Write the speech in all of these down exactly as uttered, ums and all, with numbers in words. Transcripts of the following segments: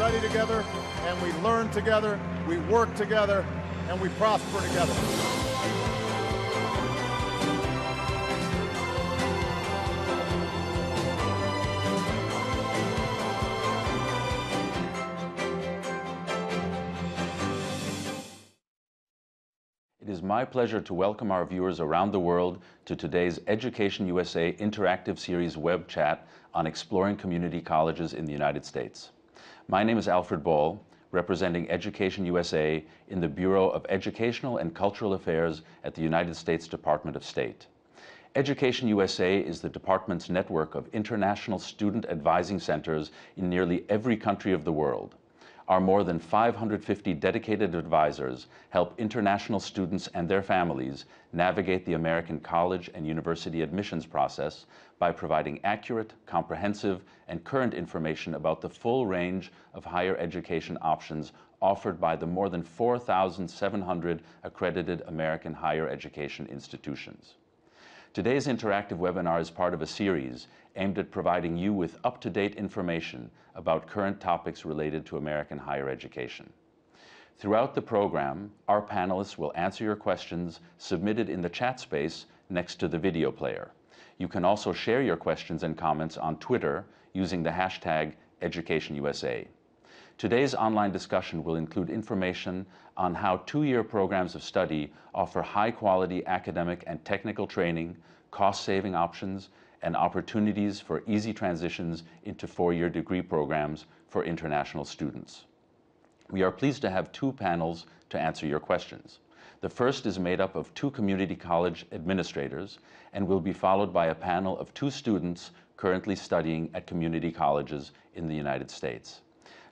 study together, and we learn together, we work together, and we prosper together. It is my pleasure to welcome our viewers around the world to today's Education U S A Interactive Series web chat on exploring community colleges in the United States. My name is Alfred Boll, representing Education U S A in the Bureau of Educational and Cultural Affairs at the United States Department of State. Education U S A is the department's network of international student advising centers in nearly every country of the world. Our more than five hundred fifty dedicated advisors help international students and their families navigate the American college and university admissions process by providing accurate, comprehensive, and current information about the full range of higher education options offered by the more than four thousand seven hundred accredited American higher education institutions. Today's interactive webinar is part of a series aimed at providing you with up-to-date information about current topics related to American higher education. Throughout the program, our panelists will answer your questions submitted in the chat space next to the video player. You can also share your questions and comments on Twitter using the hashtag EducationUSA. Today's online discussion will include information on how two-year programs of study offer high-quality academic and technical training, cost-saving options, and opportunities for easy transitions into four-year degree programs for international students. We are pleased to have two panels to answer your questions. The first is made up of two community college administrators and will be followed by a panel of two students currently studying at community colleges in the United States.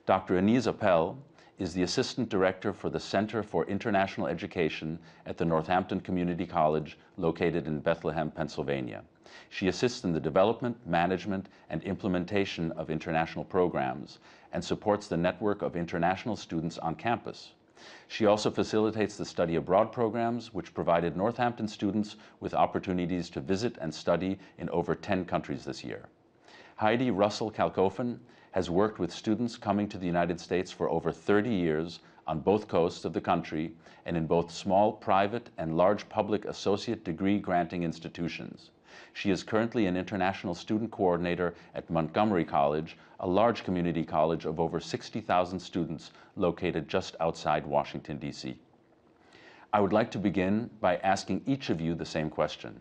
Doctor Anisa Appel is the Assistant Director for the Center for International Education at the Northampton Community College, located in Bethlehem, Pennsylvania. She assists in the development, management, and implementation of international programs and supports the network of international students on campus. She also facilitates the study abroad programs, which provided Northampton students with opportunities to visit and study in over ten countries this year. Heidi Russell-Kalkofen has worked with students coming to the United States for over thirty years on both coasts of the country and in both small private and large public associate degree granting institutions. She is currently an international student coordinator at Montgomery College, a large community college of over sixty thousand students located just outside Washington, D C. I would like to begin by asking each of you the same question.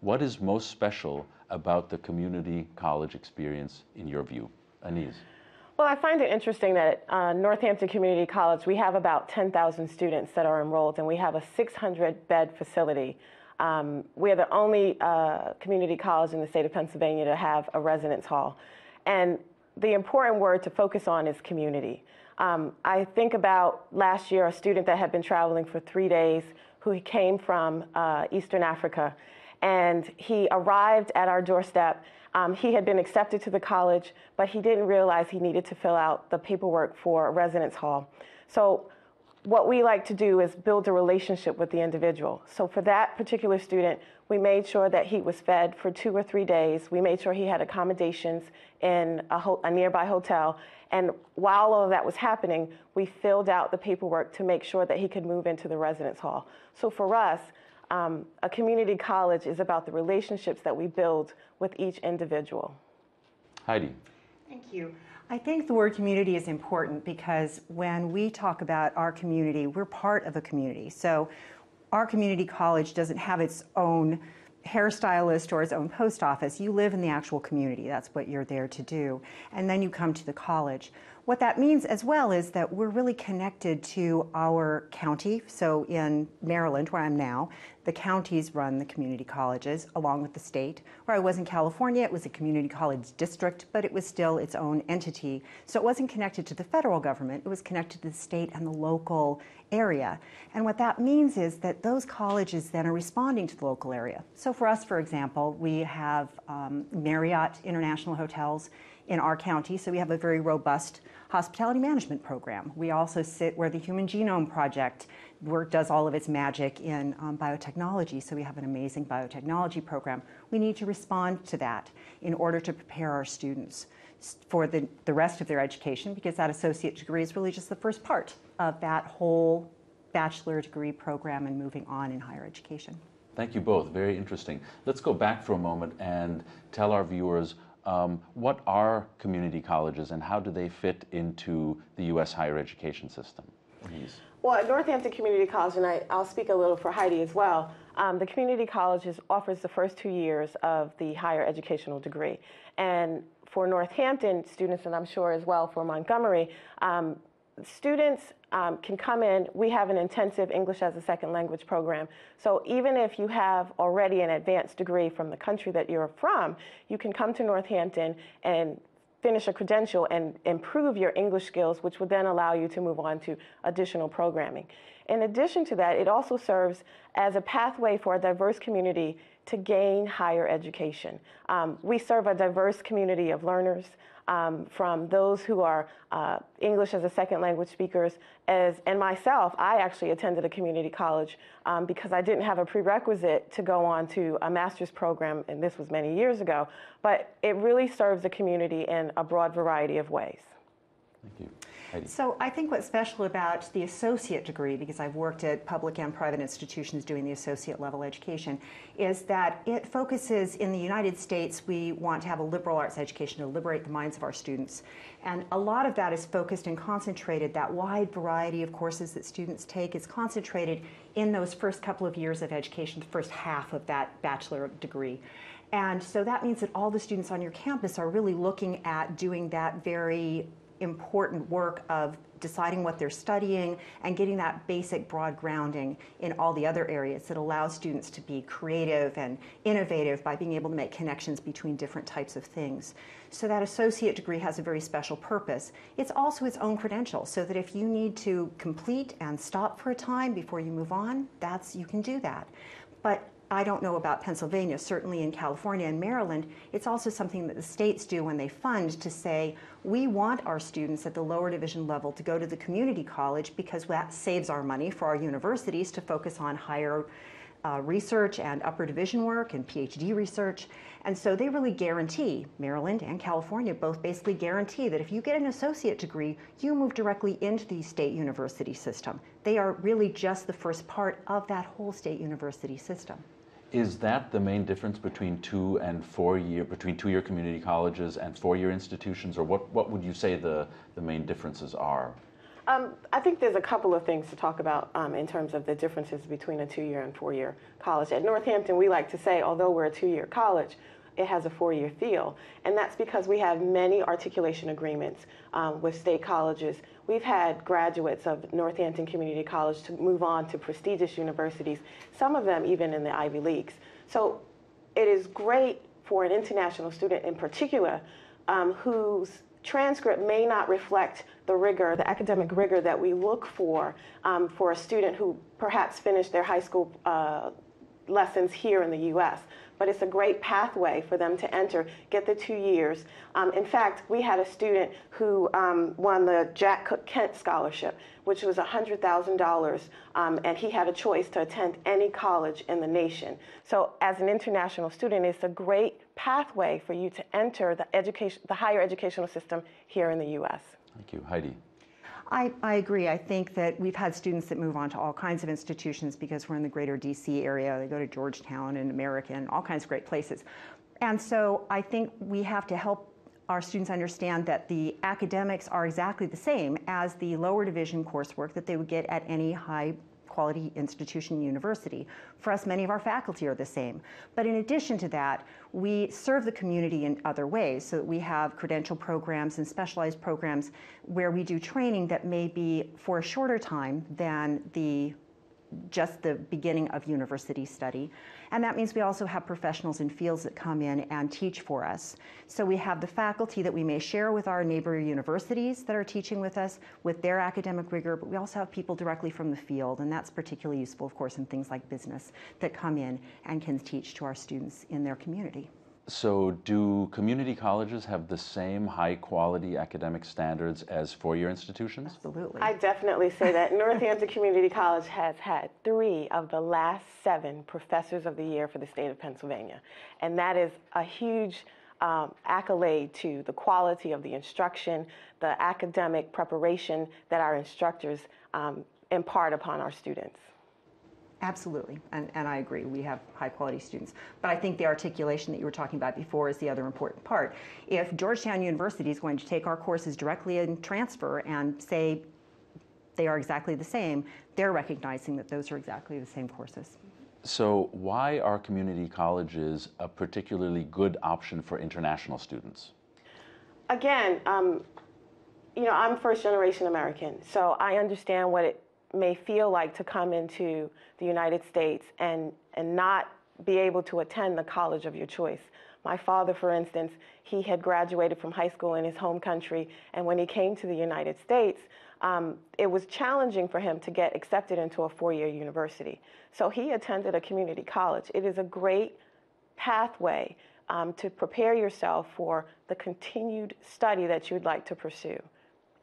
What is most special about the community college experience in your view? Anise. Well, I find it interesting that at uh, Northampton Community College, we have about ten thousand students that are enrolled, and we have a six hundred bed facility. Um, we are the only uh, community college in the state of Pennsylvania to have a residence hall. And the important word to focus on is community. Um, I think about last year, a student that had been traveling for three days who came from uh, Eastern Africa, and he arrived at our doorstep. Um, he had been accepted to the college, but he didn't realize he needed to fill out the paperwork for a residence hall. So what we like to do is build a relationship with the individual. So for that particular student, we made sure that he was fed for two or three days. We made sure he had accommodations in a, ho a nearby hotel. And while all of that was happening, we filled out the paperwork to make sure that he could move into the residence hall. So for us, Um, a community college is about the relationships that we build with each individual. Heidi. Thank you. I think the word community is important because when we talk about our community, we're part of a community. So our community college doesn't have its own hairstylist or its own post office. You live in the actual community. That's what you're there to do. And then you come to the college. What that means as well is that we're really connected to our county. So in Maryland, where I'm now, the counties run the community colleges along with the state. Where I was in California, it was a community college district, but it was still its own entity. So it wasn't connected to the federal government. It was connected to the state and the local area. And what that means is that those colleges then are responding to the local area. So for us, for example, we have um, Marriott International Hotels in our county, so we have a very robust hospitality management program. We also sit where the Human Genome Project work does all of its magic in um, biotechnology, so we have an amazing biotechnology program. We need to respond to that in order to prepare our students. for the, the rest of their education, because that associate degree is really just the first part of that whole bachelor degree program and moving on in higher education. Thank you both. Very interesting. Let's go back for a moment and tell our viewers um, what are community colleges and how do they fit into the U S higher education system? Please. Well, at Northampton Community College, and I, I'll speak a little for Heidi as well, um, the community college offers the first two years of the higher educational degree. And for Northampton students, and I'm sure as well for Montgomery, um, students um, can come in. We have an intensive English as a second language program. So even if you have already an advanced degree from the country that you're from, you can come to Northampton and finish a credential and improve your English skills, which would then allow you to move on to additional programming. In addition to that, it also serves as a pathway for a diverse community to gain higher education. Um, we serve a diverse community of learners, um, from those who are uh, English as a second language speakers, as, and myself, I actually attended a community college um, because I didn't have a prerequisite to go on to a master's program, and this was many years ago, but it really serves the community in a broad variety of ways. Thank you. Heidi. So I think what's special about the associate degree, because I've worked at public and private institutions doing the associate level education, is that it focuses, in the United States, we want to have a liberal arts education to liberate the minds of our students. And a lot of that is focused and concentrated. That wide variety of courses that students take is concentrated in those first couple of years of education, the first half of that bachelor degree. And so that means that all the students on your campus are really looking at doing that very important work of deciding what they're studying and getting that basic broad grounding in all the other areas that allows students to be creative and innovative by being able to make connections between different types of things. So that associate degree has a very special purpose. It's also its own credential, so that if you need to complete and stop for a time before you move on, that's, you can do that. But I don't know about Pennsylvania, certainly in California and Maryland, it's also something that the states do when they fund to say, we want our students at the lower division level to go to the community college because that saves our money for our universities to focus on higher uh, research and upper division work and PhD research. And so they really guarantee, Maryland and California both basically guarantee that if you get an associate degree, you move directly into the state university system. They are really just the first part of that whole state university system. Is that the main difference between two and four year, between two-year community colleges and four-year institutions, or what, what would you say the, the main differences are? Um, I think there's a couple of things to talk about um, in terms of the differences between a two-year and four-year college. At Northampton, we like to say, although we're a two-year college, it has a four-year feel, and that's because we have many articulation agreements um, with state colleges. We've had graduates of Northampton Community College to move on to prestigious universities, some of them even in the Ivy Leagues. So it is great for an international student in particular um, whose transcript may not reflect the rigor, the academic rigor that we look for um, for a student who perhaps finished their high school uh, lessons here in the U S But it's a great pathway for them to enter, get the two years. Um, in fact, we had a student who um, won the Jack Cook Kent Scholarship, which was one hundred thousand dollars, um, and he had a choice to attend any college in the nation. So as an international student, it's a great pathway for you to enter the, education, the higher educational system here in the U S Thank you. Heidi. I, I agree. I think that we've had students that move on to all kinds of institutions because we're in the greater D C area. They go to Georgetown and American and all kinds of great places. And so I think we have to help our students understand that the academics are exactly the same as the lower division coursework that they would get at any high quality institution, university. For us, many of our faculty are the same. But in addition to that, we serve the community in other ways, so that we have credential programs and specialized programs where we do training that may be for a shorter time than the just the beginning of university study. And that means we also have professionals in fields that come in and teach for us. So we have the faculty that we may share with our neighbor universities that are teaching with us with their academic rigor, but we also have people directly from the field, and that's particularly useful, of course, in things like business that come in and can teach to our students in their community. So do community colleges have the same high-quality academic standards as four-year institutions? Absolutely. I definitely say that. Northampton Community College has had three of the last seven Professors of the Year for the state of Pennsylvania. And that is a huge um, accolade to the quality of the instruction, the academic preparation that our instructors um, impart upon our students. Absolutely, and, and I agree. We have high-quality students. But I think the articulation that you were talking about before is the other important part. If Georgetown University is going to take our courses directly in transfer and say they are exactly the same, they're recognizing that those are exactly the same courses. So why are community colleges a particularly good option for international students? Again, um, you know, I'm first-generation American, so I understand what it may feel like to come into the United States and, and not be able to attend the college of your choice. My father, for instance, he had graduated from high school in his home country, and when he came to the United States, um, it was challenging for him to get accepted into a four-year university. So he attended a community college. It is a great pathway um, to prepare yourself for the continued study that you'd like to pursue.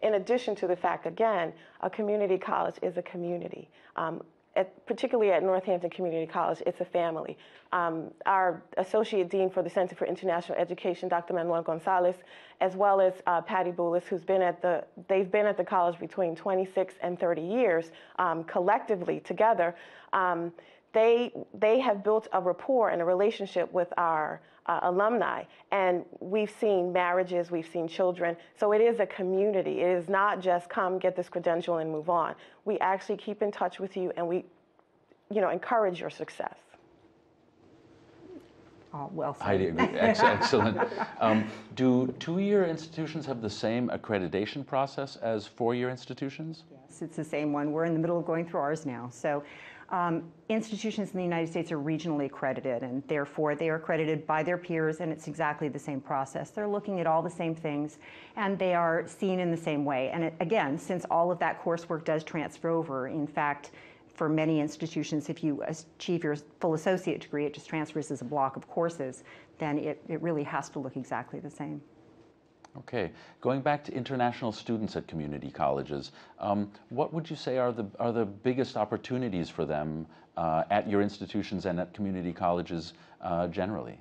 In addition to the fact, again, a community college is a community. Um, at, particularly at Northampton Community College, it's a family. Um, our Associate Dean for the Center for International Education, Doctor Manuel Gonzalez, as well as uh, Patty Bulis, who's been at the, they've been at the college between twenty-six and thirty years, um, collectively together. Um, They, they have built a rapport and a relationship with our uh, alumni, and we've seen marriages, we've seen children, so it is a community. It is not just come get this credential and move on. We actually keep in touch with you, and we, you know, encourage your success. Oh, well said. Heidi, excellent. Um, do two-year institutions have the same accreditation process as four-year institutions? Yes, it's the same one. We're in the middle of going through ours now. So. Um, institutions in the United States are regionally accredited, and therefore they are accredited by their peers, and it's exactly the same process. They're looking at all the same things, and they are seen in the same way. And it, again, since all of that coursework does transfer over, in fact, for many institutions, if you achieve your full associate degree, it just transfers as a block of courses, then it, it really has to look exactly the same. Okay. Going back to international students at community colleges, um, what would you say are the, are the biggest opportunities for them uh, at your institutions and at community colleges uh, generally?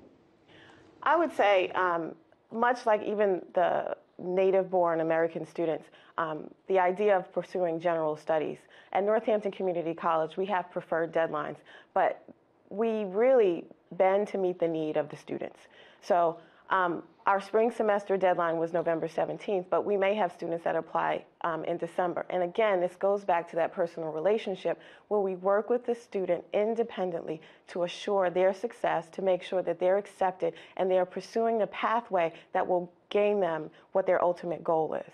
I would say, um, much like even the native-born American students, um, the idea of pursuing general studies. At Northampton Community College, we have preferred deadlines, but we really bend to meet the need of the students. So. Um, Our spring semester deadline was November seventeenth, but we may have students that apply um, in December. And again, this goes back to that personal relationship where we work with the student independently to assure their success, to make sure that they're accepted and they're pursuing the pathway that will gain them what their ultimate goal is.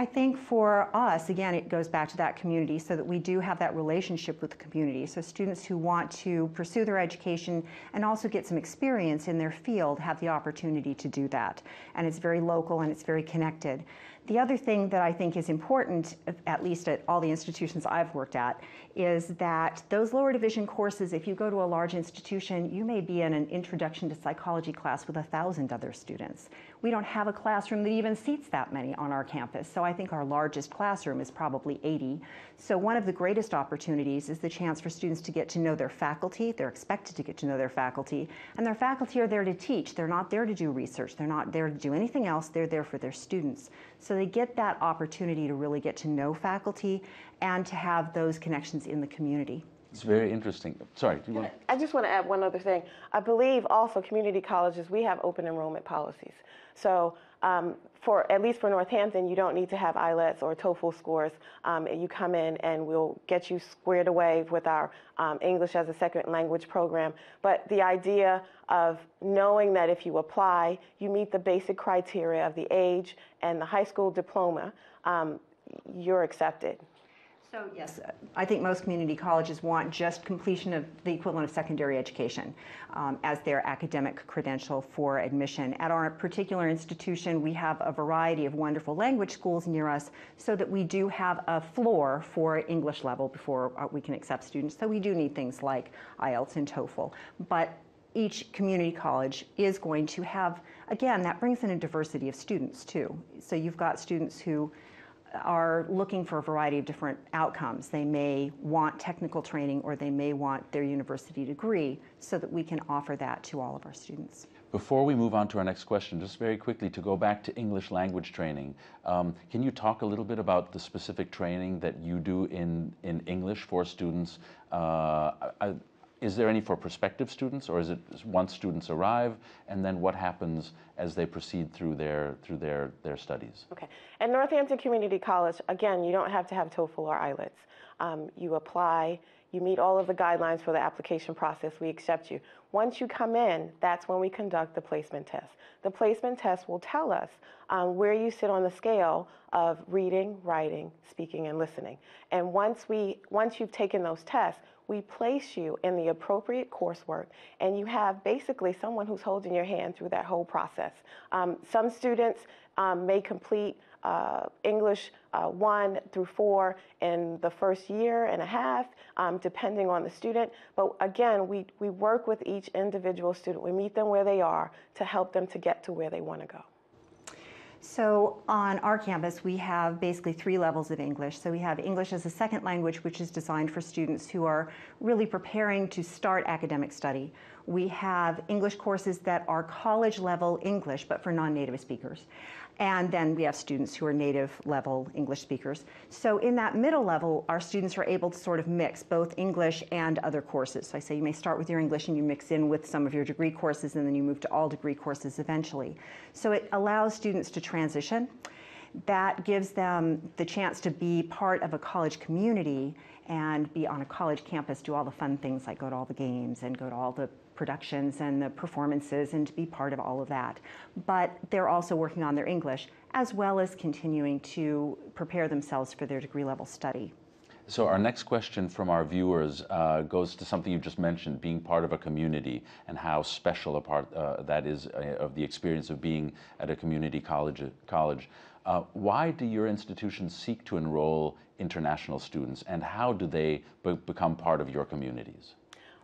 I think for us, again, it goes back to that community so that we do have that relationship with the community. So students who want to pursue their education and also get some experience in their field have the opportunity to do that. And it's very local and it's very connected. The other thing that I think is important, at least at all the institutions I've worked at, is that those lower division courses, if you go to a large institution, you may be in an introduction to psychology class with a thousand other students. We don't have a classroom that even seats that many on our campus. So I think our largest classroom is probably eighty. So one of the greatest opportunities is the chance for students to get to know their faculty. They're expected to get to know their faculty. And their faculty are there to teach. They're not there to do research. They're not there to do anything else. They're there for their students. So they get that opportunity to really get to know faculty and to have those connections in the community. It's very interesting. Sorry, do you want to? I just want to add one other thing. I believe also community colleges, we have open enrollment policies. So um, for at least for Northampton, you don't need to have I L E T S or TOEFL scores. Um, you come in and we'll get you squared away with our um, English as a Second Language program. But the idea of knowing that if you apply, you meet the basic criteria of the age and the high school diploma, um, you're accepted. So yes, I think most community colleges want just completion of the equivalent of secondary education um, as their academic credential for admission. At our particular institution, we have a variety of wonderful language schools near us so that we do have a floor for English level before we can accept students. So we do need things like I E L T S and TOEFL. But each community college is going to have, again, that brings in a diversity of students too. So you've got students who are looking for a variety of different outcomes. They may want technical training or they may want their university degree so that we can offer that to all of our students. Before we move on to our next question, just very quickly to go back to English language training, um, can you talk a little bit about the specific training that you do in, in English for students? Uh, I, is there any for prospective students, or is it once students arrive, and then what happens as they proceed through their through their, their studies? Okay. At Northampton Community College, again, you don't have to have TOEFL or I E L T S. Um, you apply, you meet all of the guidelines for the application process, we accept you. Once you come in, that's when we conduct the placement test. The placement test will tell us um, where you sit on the scale of reading, writing, speaking, and listening. And once, we, once you've taken those tests, we place you in the appropriate coursework, and you have basically someone who's holding your hand through that whole process. Um, some students um, may complete uh, English uh, one through four in the first year and a half, um, depending on the student. But again, we, we work with each individual student. We meet them where they are to help them to get to where they want to go. So on our campus, we have basically three levels of English. So we have English as a second language, which is designed for students who are really preparing to start academic study. We have English courses that are college-level English, but for non-native speakers. And then we have students who are native-level English speakers. So in that middle level, our students are able to sort of mix both English and other courses. So I say you may start with your English and you mix in with some of your degree courses, and then you move to all degree courses eventually. So it allows students to transition. That gives them the chance to be part of a college community and be on a college campus, do all the fun things like go to all the games and go to all the productions and the performances and to be part of all of that. But they're also working on their English as well as continuing to prepare themselves for their degree level study. So our next question from our viewers uh, goes to something you just mentioned, being part of a community and how special a part uh, that is uh, of the experience of being at a community college. college. Uh, why do your institutions seek to enroll international students, and how do they be become part of your communities?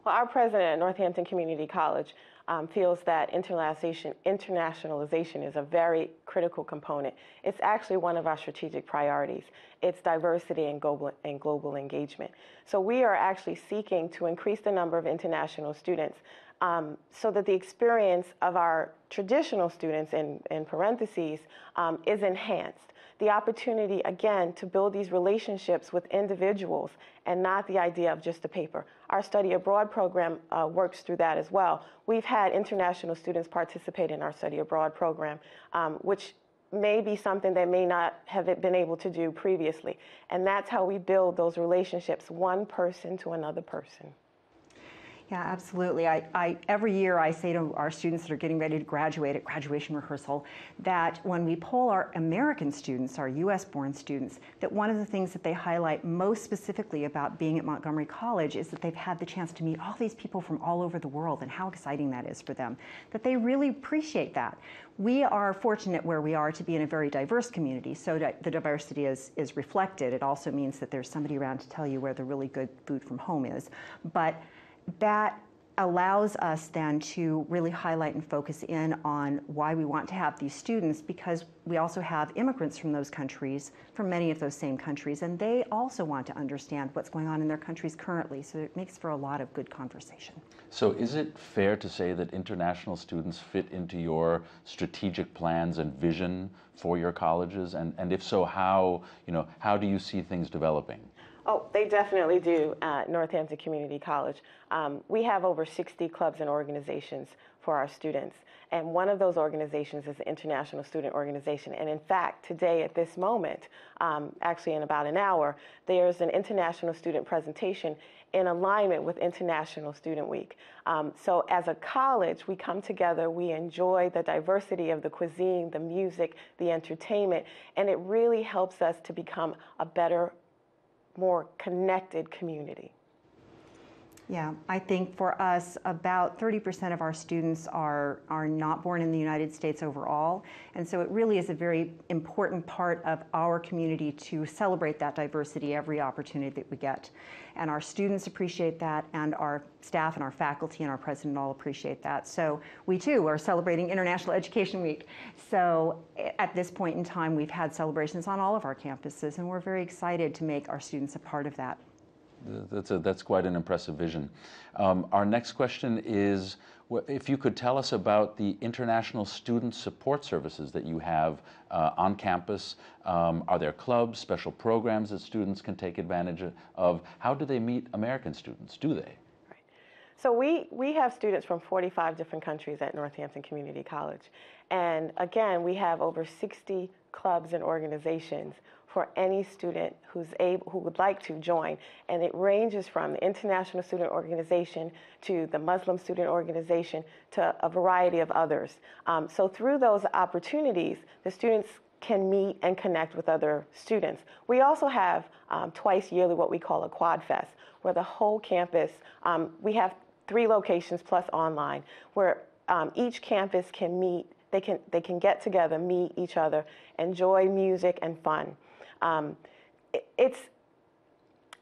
Well, our president at Northampton Community College um, feels that internationalization, internationalization is a very critical component. It's actually one of our strategic priorities. It's diversity and global, and global engagement. So we are actually seeking to increase the number of international students um, so that the experience of our traditional students, in, in parentheses, um, is enhanced. The opportunity, again, to build these relationships with individuals and not the idea of just the paper. Our study abroad program uh, works through that as well. We've had international students participate in our study abroad program, um, which may be something they may not have been able to do previously. And that's how we build those relationships, one person to another person. Yeah, absolutely. I, I, every year I say to our students that are getting ready to graduate at graduation rehearsal that when we poll our American students, our U S born students, that one of the things that they highlight most specifically about being at Montgomery College is that they've had the chance to meet all these people from all over the world and how exciting that is for them, that they really appreciate that. We are fortunate where we are to be in a very diverse community, so that the diversity is, is reflected. It also means that there's somebody around to tell you where the really good food from home is. But that allows us then to really highlight and focus in on why we want to have these students, because we also have immigrants from those countries, from many of those same countries, and they also want to understand what's going on in their countries currently, so it makes for a lot of good conversation. So is it fair to say that international students fit into your strategic plans and vision for your colleges? And, and if so, how, you know, how do you see things developing? Oh, they definitely do at Northampton Community College. Um, we have over sixty clubs and organizations for our students, and one of those organizations is the International Student Organization. And in fact, today at this moment, um, actually in about an hour, there's an international student presentation in alignment with International Student Week. Um, so as a college, we come together, we enjoy the diversity of the cuisine, the music, the entertainment, and it really helps us to become a better, more connected community. Yeah, I think for us, about thirty percent of our students are, are not born in the United States overall. And so it really is a very important part of our community to celebrate that diversity every opportunity that we get. And our students appreciate that, and our staff and our faculty and our president all appreciate that. So we too are celebrating International Education Week. So at this point in time, we've had celebrations on all of our campuses, and we're very excited to make our students a part of that. that's, a, that's quite an impressive vision. Um, our next question is, if you could tell us about the international student support services that you have uh, on campus. Um, are there clubs, special programs that students can take advantage of? How do they meet American students? Do they? Right. So we, we have students from forty-five different countries at Northampton Community College. And again, we have over sixty clubs and organizations for any student who's able, who would like to join. And it ranges from the International Student Organization to the Muslim Student Organization to a variety of others. Um, so through those opportunities, the students can meet and connect with other students. We also have um, twice yearly what we call a Quad Fest, where the whole campus, um, we have three locations plus online, where um, each campus can meet, they can, they can get together, meet each other, enjoy music and fun. Um, it, it's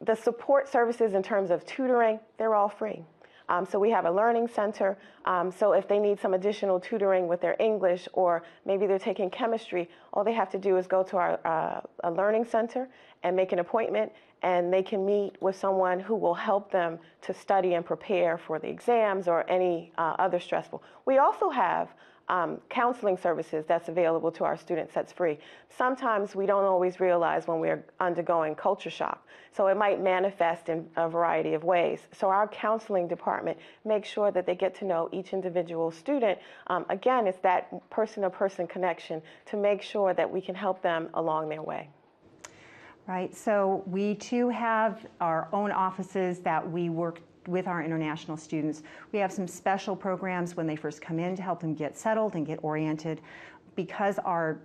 the support services in terms of tutoring, they're all free. Um, so we have a learning center. Um, so if they need some additional tutoring with their English, or maybe they're taking chemistry, all they have to do is go to our uh, a learning center and make an appointment, and they can meet with someone who will help them to study and prepare for the exams or any uh, other stressful. We also have Um, counseling services that's available to our students that's free. Sometimes we don't always realize when we're undergoing culture shock, so it might manifest in a variety of ways. So our counseling department makes sure that they get to know each individual student. Um, again, it's that person-to-person connection to make sure that we can help them along their way. Right, so we too have our own offices that we work with our international students. We have some special programs when they first come in to help them get settled and get oriented. Because our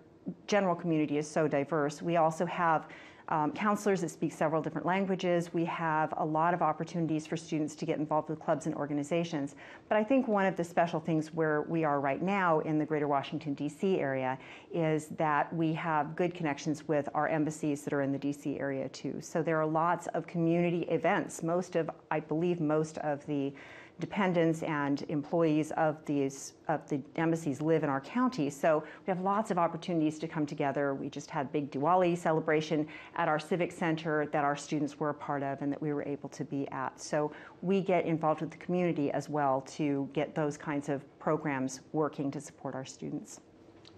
general community is so diverse, we also have um, counselors that speak several different languages. We have a lot of opportunities for students to get involved with clubs and organizations. But I think one of the special things where we are right now in the greater Washington, D C area is that we have good connections with our embassies that are in the D C area too. So there are lots of community events. Most of, I believe, most of the dependents and employees of these of the embassies live in our county, so we have lots of opportunities to come together. We just had big Diwali celebration at our civic center that our students were a part of and that we were able to be at. So we get involved with the community as well to get those kinds of programs working to support our students.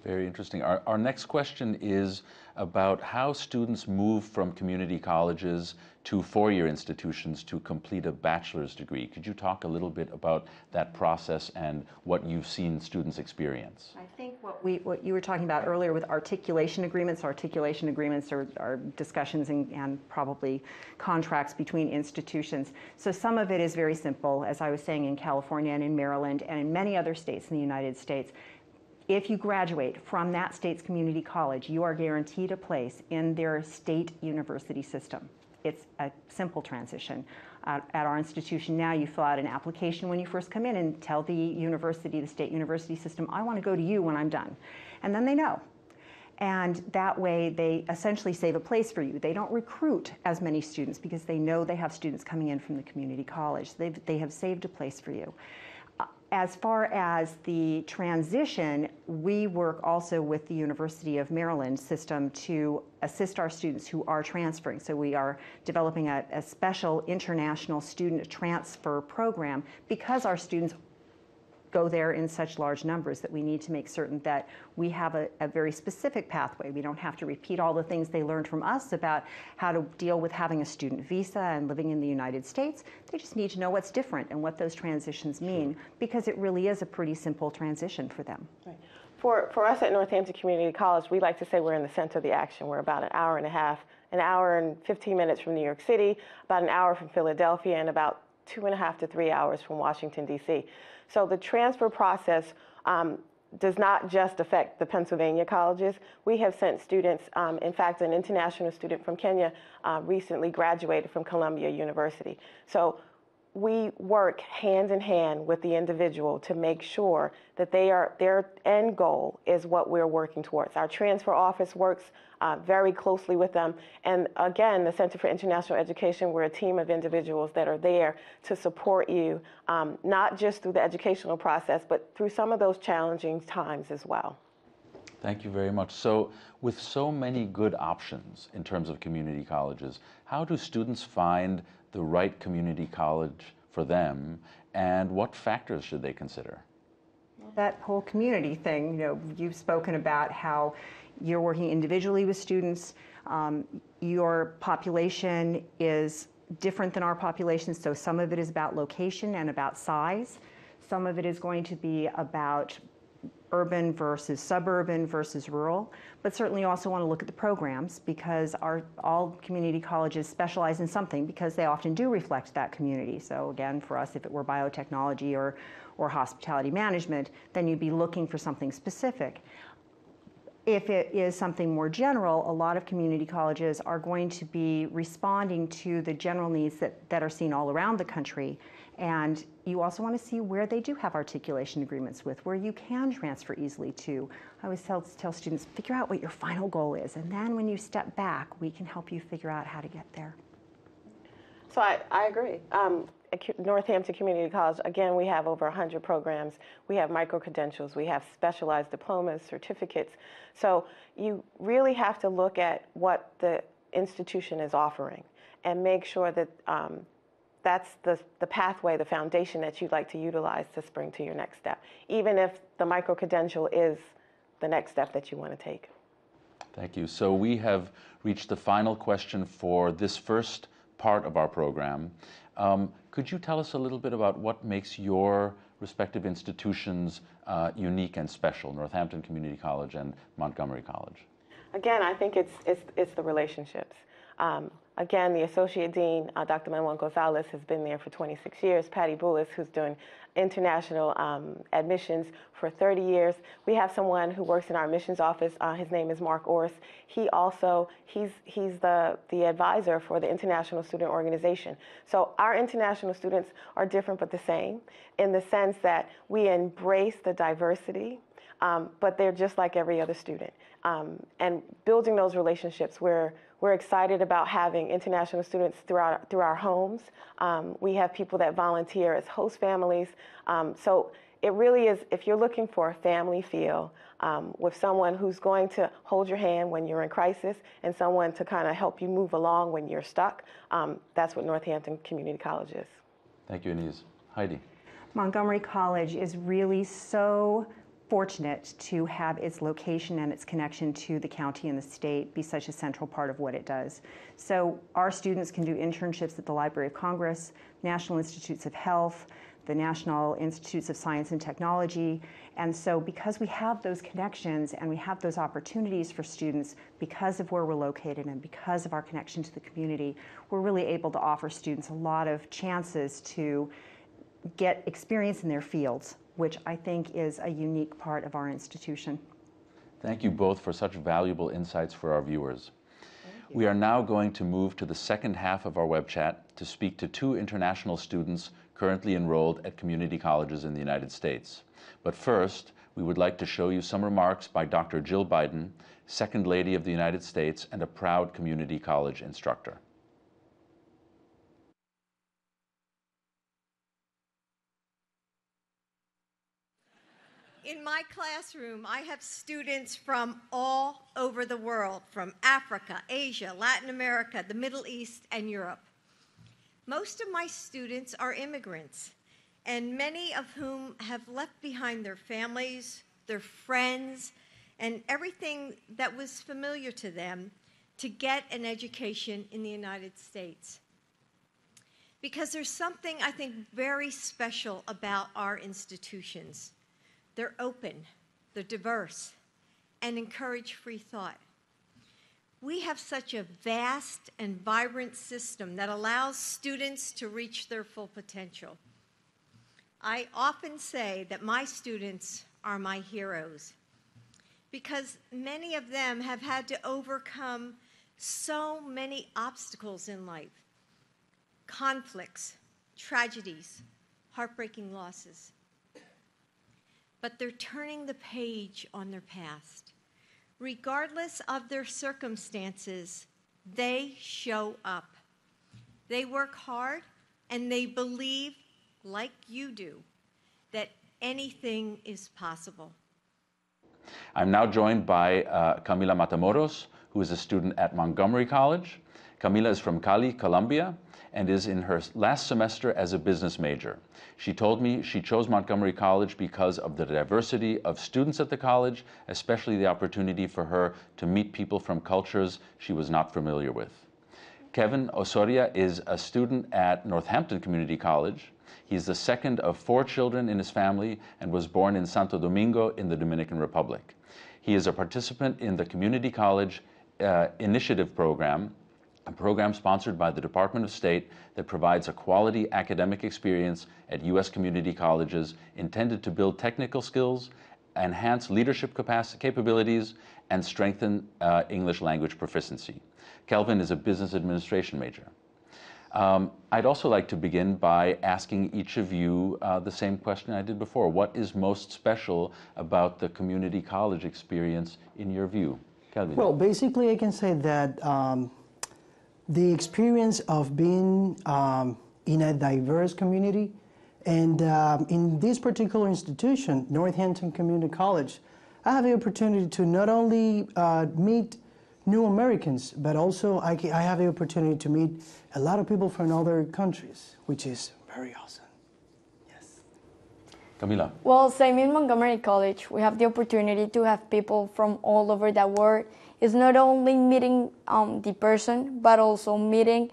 Very interesting. Our, our next question is about how students move from community colleges to four-year institutions to complete a bachelor's degree. Could you talk a little bit about that process and what you've seen students experience? I think what we what you were talking about earlier with articulation agreements. Articulation agreements are, are discussions and, and probably contracts between institutions. So some of it is very simple, as I was saying, in California and in Maryland and in many other states in the United States. If you graduate from that state's community college, you are guaranteed a place in their state university system. It's a simple transition. Uh, at our institution now, you fill out an application when you first come in and tell the university, the state university system, I want to go to you when I'm done. And then they know. And that way, they essentially save a place for you. They don't recruit as many students because they know they have students coming in from the community college. They've, they have saved a place for you. As far as the transition, we work also with the University of Maryland system to assist our students who are transferring. So we are developing a, a special international student transfer program because our students go there in such large numbers that we need to make certain that we have a, a very specific pathway. We don't have to repeat all the things they learned from us about how to deal with having a student visa and living in the United States. They just need to know what's different and what those transitions mean, because it really is a pretty simple transition for them. Right. For, for us at Northampton Community College, we like to say we're in the center of the action. We're about an hour and a half, an hour and fifteen minutes from New York City, about an hour from Philadelphia, and about two and a half to three hours from Washington, D C So the transfer process um, does not just affect the Pennsylvania colleges. We have sent students, um, in fact, an international student from Kenya uh, recently graduated from Columbia University. So we work hand in hand with the individual to make sure that they are, their end goal is what we're working towards. Our transfer office works uh, very closely with them. And again, the Center for International Education, we're a team of individuals that are there to support you, um, not just through the educational process, but through some of those challenging times as well. Thank you very much. So with so many good options in terms of community colleges, how do students find the right community college for them, and what factors should they consider? That whole community thing, you know, you've spoken about how you're working individually with students. Um, your population is different than our population, so some of it is about location and about size. Some of it is going to be about urban versus suburban versus rural, but certainly also want to look at the programs, because our, all community colleges specialize in something, because they often do reflect that community. So again, for us, if it were biotechnology or, or hospitality management, then you'd be looking for something specific. If it is something more general, a lot of community colleges are going to be responding to the general needs that, that are seen all around the country. And you also want to see where they do have articulation agreements with, where you can transfer easily to. I always tell, tell students, figure out what your final goal is, and then when you step back, we can help you figure out how to get there. So I, I agree. Um, Northampton Community College, again, we have over one hundred programs. We have micro-credentials. We have specialized diplomas, certificates. So you really have to look at what the institution is offering and make sure that um, that's the, the pathway, the foundation that you'd like to utilize to spring to your next step, even if the micro-credential is the next step that you want to take. Thank you. So we have reached the final question for this first part of our program. Um, could you tell us a little bit about what makes your respective institutions uh, unique and special, Northampton Community College and Montgomery College? Again, I think it's, it's, it's the relationships. Um, again, the Associate Dean, uh, Doctor Manuel Gonzalez, has been there for twenty-six years. Patty Bulis, who's doing international um, admissions for thirty years. We have someone who works in our admissions office. Uh, his name is Mark Orse. He also, he's, he's the, the advisor for the International Student Organization. So our international students are different but the same, in the sense that we embrace the diversity, um, but they're just like every other student. Um, and building those relationships, where we're excited about having international students throughout through our homes. Um, we have people that volunteer as host families. Um, so it really is, if you're looking for a family feel um, with someone who's going to hold your hand when you're in crisis and someone to kind of help you move along when you're stuck, um, that's what Northampton Community College is. Thank you, Anise. Heidi. Montgomery College is really so fortunate to have its location and its connection to the county and the state be such a central part of what it does. So our students can do internships at the Library of Congress, National Institutes of Health, the National Institutes of Science and Technology. And so because we have those connections and we have those opportunities for students, because of where we're located and because of our connection to the community, we're really able to offer students a lot of chances to get experience in their fields, which I think is a unique part of our institution. Thank you both for such valuable insights for our viewers. We are now going to move to the second half of our web chat to speak to two international students currently enrolled at community colleges in the United States. But first, we would like to show you some remarks by Doctor Jill Biden, Second Lady of the United States and a proud community college instructor. In my classroom, I have students from all over the world, from Africa, Asia, Latin America, the Middle East, and Europe. Most of my students are immigrants, and many of whom have left behind their families, their friends, and everything that was familiar to them to get an education in the United States. Because there's something, I think, very special about our institutions. They're open, they're diverse, and encourage free thought. We have such a vast and vibrant system that allows students to reach their full potential. I often say that my students are my heroes, because many of them have had to overcome so many obstacles in life: conflicts, tragedies, heartbreaking losses. But they're turning the page on their past. Regardless of their circumstances, they show up. They work hard, and they believe, like you do, that anything is possible. I'm now joined by uh, Camila Matamoros, who is a student at Montgomery College. Camila is from Cali, Colombia, and is in her last semester as a business major. She told me she chose Montgomery College because of the diversity of students at the college, especially the opportunity for her to meet people from cultures she was not familiar with. Kevin Osoria is a student at Northampton Community College. He's the second of four children in his family and was born in Santo Domingo in the Dominican Republic. He is a participant in the Community College uh, Initiative Program, a program sponsored by the Department of State that provides a quality academic experience at U S community colleges intended to build technical skills, enhance leadership capacity, capabilities, and strengthen uh, English language proficiency. Kelvin is a business administration major. Um, I'd also like to begin by asking each of you uh, the same question I did before. What is most special about the community college experience in your view? Kelvin. Well, basically I can say that um, the experience of being um, in a diverse community, and um, in this particular institution, Northampton Community College, I have the opportunity to not only uh, meet new Americans, but also I, I have the opportunity to meet a lot of people from other countries, which is very awesome. Yes. Camila. Well, same in Montgomery College. We have the opportunity to have people from all over the world. It's not only meeting um, the person, but also meeting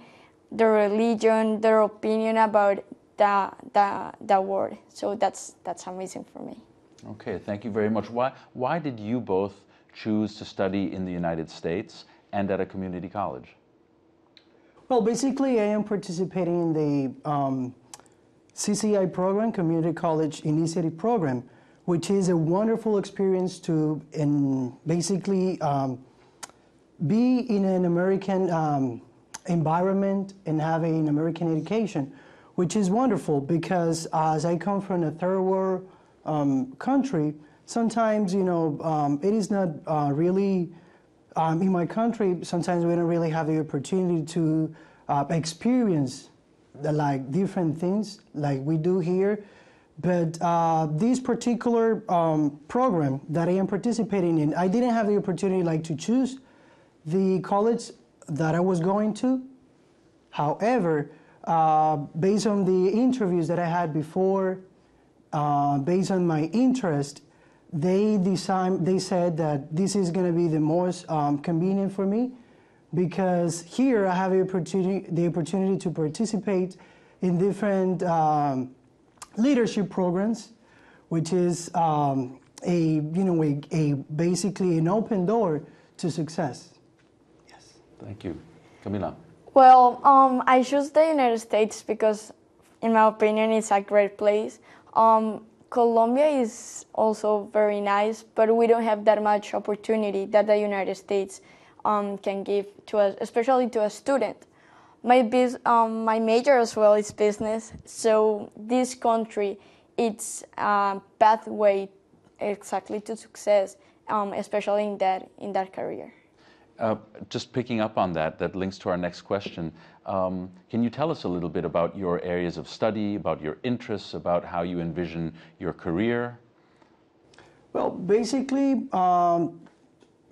their religion, their opinion about the, the, the world. So that's, that's amazing for me. Okay, thank you very much. Why, why did you both choose to study in the United States and at a community college? Well, basically, I am participating in the um, C C I program, Community College Initiative Program, which is a wonderful experience to in basically um, be in an American um, environment and have an American education, which is wonderful because as I come from a third world um, country, sometimes, you know, um, it is not uh, really, um, in my country, sometimes we don't really have the opportunity to uh, experience the, like different things like we do here. But uh, this particular um, program that I am participating in, I didn't have the opportunity like to choose the college that I was going to. However, uh, based on the interviews that I had before, uh, based on my interest, they design, they said that this is going to be the most um, convenient for me, because here I have the opportunity, the opportunity to participate in different um, leadership programs, which is um, a you know a, a basically an open door to success. Yes. Thank you, Camila. Well, um, I choose the United States because, in my opinion, it's a great place. Um, Colombia is also very nice, but we don't have that much opportunity that the United States um, can give to us, especially to a student. My, biz, um, my major as well is business, so this country, it's a pathway exactly to success, um, especially in that, in that career. Uh, just picking up on that, that links to our next question. Um, can you tell us a little bit about your areas of study, about your interests, about how you envision your career? Well, basically, um,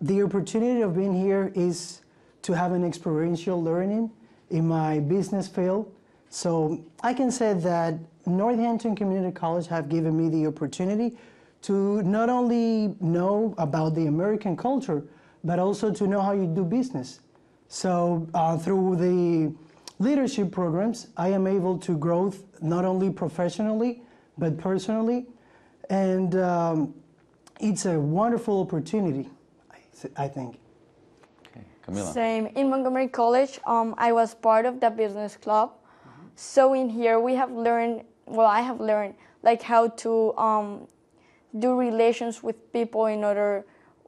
the opportunity of being here is to have an experiential learning in my business field. So I can say that Northampton Community College have given me the opportunity to not only know about the American culture, but also to know how you do business. So uh, through the leadership programs, I am able to grow not only professionally, but personally. And um, it's a wonderful opportunity, I, I think. Okay, Camila. Same. In Montgomery College, um, I was part of the business club. Mm-hmm. So in here, we have learned, well, I have learned, like how to um, do relations with people in order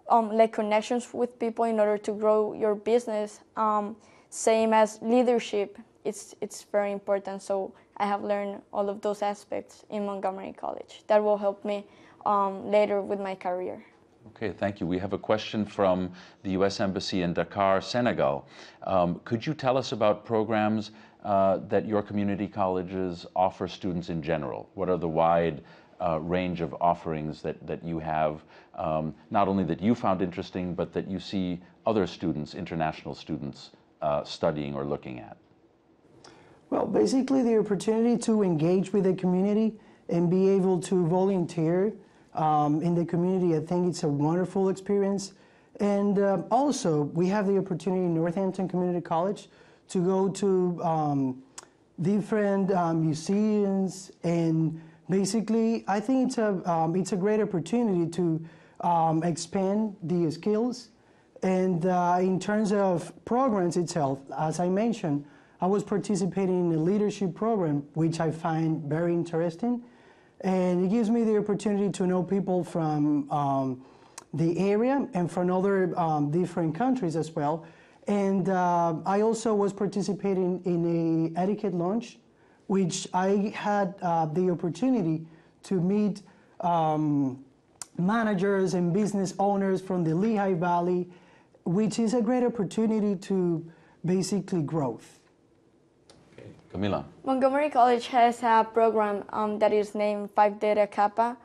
Um, like connections with people in order to grow your business, um, same as leadership. It's, it's very important, so I have learned all of those aspects in Montgomery College. That will help me um, later with my career. Okay, thank you. We have a question from the U S Embassy in Dakar, Senegal. Um, could you tell us about programs uh, that your community colleges offer students in general? What are the wide uh, range of offerings that, that you have, um, not only that you found interesting, but that you see other students, international students, uh, studying or looking at? Well, basically the opportunity to engage with the community and be able to volunteer um, in the community. I think it's a wonderful experience. And uh, also, we have the opportunity in Northampton Community College to go to um, different um, museums, and basically, I think it's a um, it's a great opportunity to um, expand the skills. And uh, in terms of programs itself, as I mentioned, I was participating in a leadership program, which I find very interesting, and it gives me the opportunity to know people from um, the area and from other um, different countries as well. And uh, I also was participating in a etiquette lunch, which I had uh, the opportunity to meet um, managers and business owners from the Lehigh Valley, which is a great opportunity to basically growth. Okay. Camila. Montgomery College has a program um, that is named Phi Theta Kappa.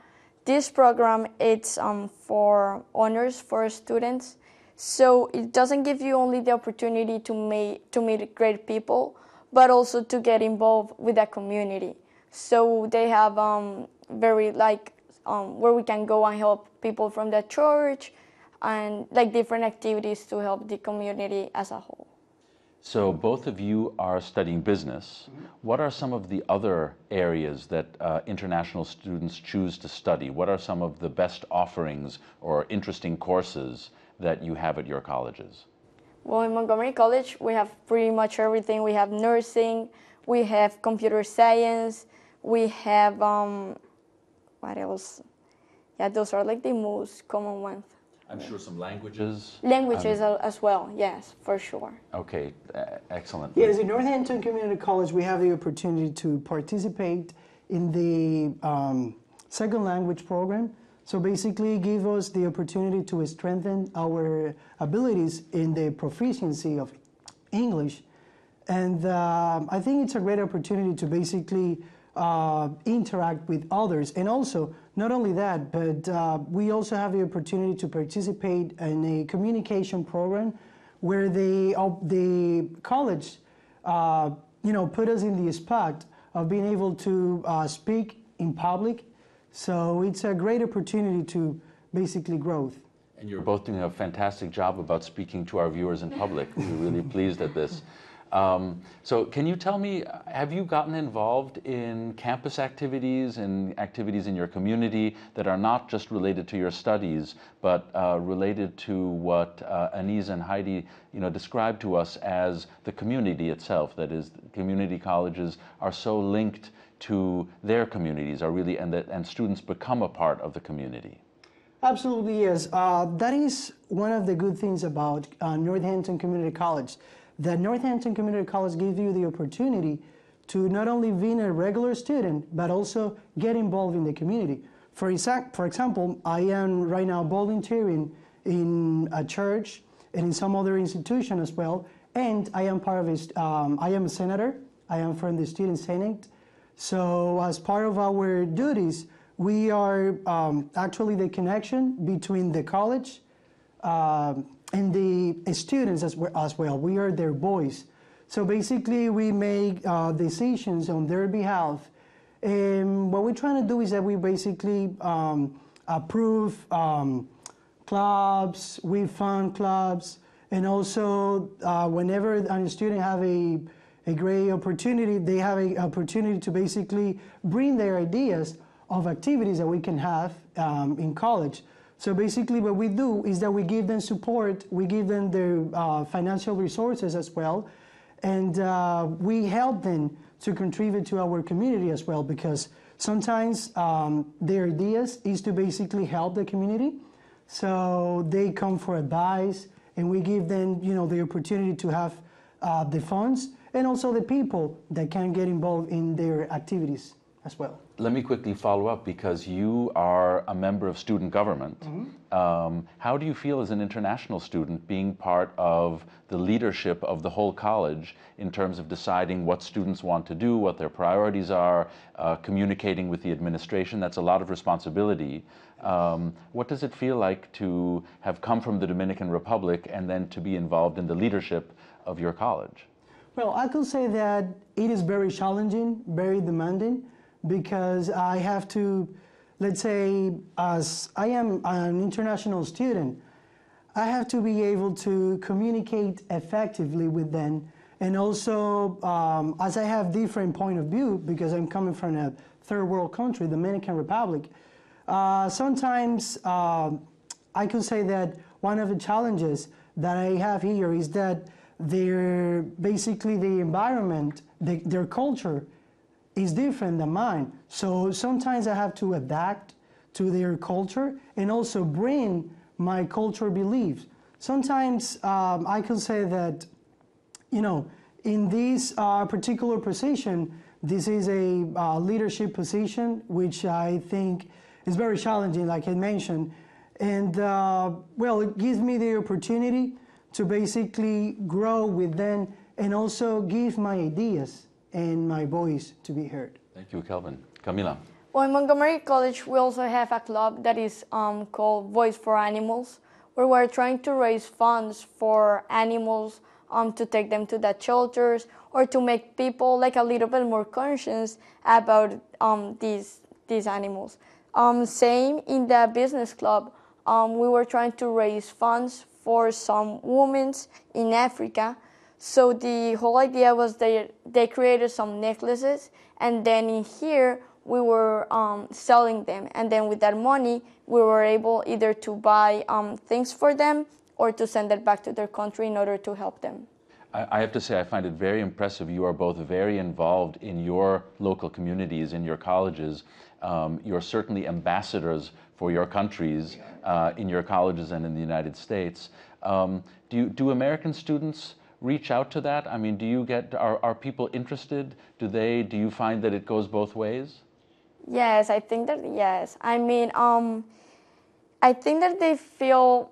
This program is um, for honors for students. So it doesn't give you only the opportunity to meet, to meet great people, but also to get involved with the community. So they have um, very like um, where we can go and help people from the church and like different activities to help the community as a whole. So both of you are studying business. What are some of the other areas that uh, international students choose to study? What are some of the best offerings or interesting courses that you have at your colleges? Well, in Montgomery College, we have pretty much everything. We have nursing, we have computer science, we have, um, what else? Yeah, those are like the most common ones. I'm sure some languages. Languages um, as well, yes, for sure. Okay, uh, excellent. Yes, in Northampton Community College, we have the opportunity to participate in the um, second language program. So basically give us the opportunity to strengthen our abilities in the proficiency of English. And uh, I think it's a great opportunity to basically uh, interact with others. And also, not only that, but uh, we also have the opportunity to participate in a communication program where they, uh, the college uh, you know, put us in the spot of being able to uh, speak in public. So it's a great opportunity to basically growth. And you're both doing a fantastic job about speaking to our viewers in public. We're really pleased at this. Um, so can you tell me, have you gotten involved in campus activities and activities in your community that are not just related to your studies, but uh, related to what uh, Anisa and Heidi you know, described to us as the community itself? That is, community colleges are so linked to their communities, are really, and, the, and students become a part of the community. Absolutely, yes. Uh, that is one of the good things about uh, Northampton Community College. That Northampton Community College gives you the opportunity to not only be a regular student, but also get involved in the community. For, exact, for example, I am right now volunteering in a church and in some other institution as well, and I am part of a, um, I am a senator, I am from the Student Senate. So as part of our duties, we are um, actually the connection between the college uh, and the students as well, as well. We are their voice. So basically, we make uh, decisions on their behalf. And what we're trying to do is that we basically um, approve um, clubs, we fund clubs, and also uh, whenever a student have a a great opportunity, they have an opportunity to basically bring their ideas of activities that we can have um, in college. So basically what we do is that we give them support, we give them their uh, financial resources as well, and uh, we help them to contribute to our community as well, because sometimes um, their ideas is to basically help the community. So they come for advice, and we give them you know, the opportunity to have uh, the funds, and also the people that can get involved in their activities. as well. Let me quickly follow up, because you are a member of student government. Mm-hmm. Um, how do you feel as an international student being part of the leadership of the whole college in terms of deciding what students want to do, what their priorities are, uh, communicating with the administration? That's a lot of responsibility. Um, what does it feel like to have come from the Dominican Republic and then to be involved in the leadership of your college? Well, I can say that it is very challenging, very demanding, because I have to, let's say, as I am an international student, I have to be able to communicate effectively with them. And also, um, as I have different point of view, because I'm coming from a third world country, the Dominican Republic, uh, sometimes uh, I could say that one of the challenges that I have here is that their, basically the environment, the, their culture, is different than mine. So sometimes I have to adapt to their culture and also bring my cultural beliefs. Sometimes um, I can say that, you know, in this uh, particular position, this is a uh, leadership position, which I think is very challenging, like I mentioned. And uh, well, it gives me the opportunity to basically grow with them and also give my ideas and my voice to be heard. Thank you, Kelvin. Camila. Well, in Montgomery College, we also have a club that is um, called Voice for Animals, where we're trying to raise funds for animals um, to take them to the shelters or to make people like a little bit more conscious about um, these, these animals. Um, same in the business club, um, we were trying to raise funds for some women in Africa. So the whole idea was they, they created some necklaces, and then in here we were um, selling them. And then with that money, we were able either to buy um, things for them or to send it back to their country in order to help them. I, I have to say, I find it very impressive. You are both very involved in your local communities, in your colleges. Um, you're certainly ambassadors for your countries uh, in your colleges and in the United States. Um, do, you, do American students reach out to that? I mean, do you get, are, are people interested? Do they, do you find that it goes both ways? Yes, I think that, yes. I mean, um, I think that they feel,